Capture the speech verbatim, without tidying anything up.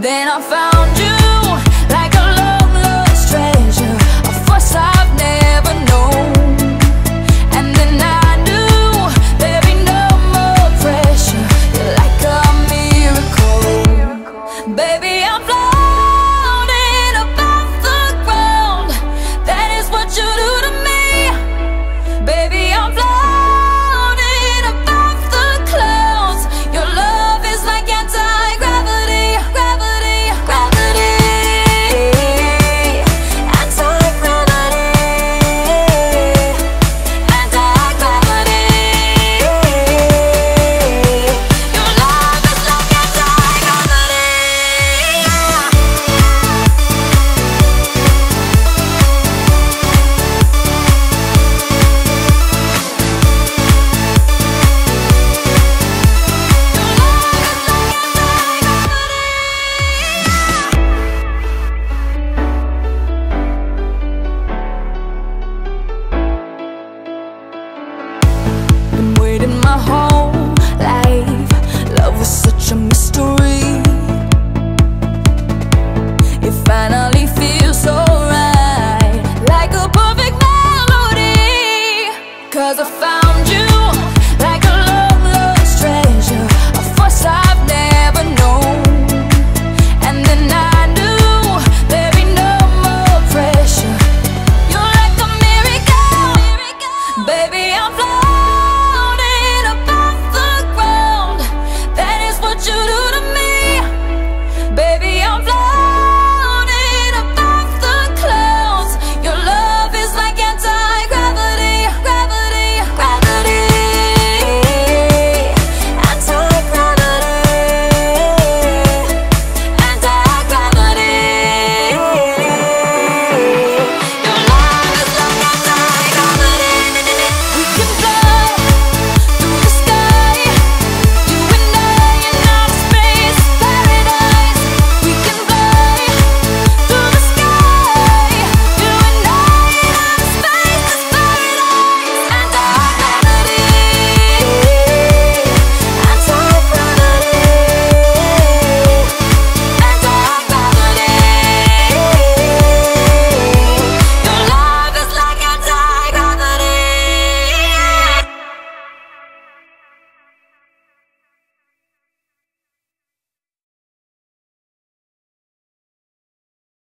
Then I found you.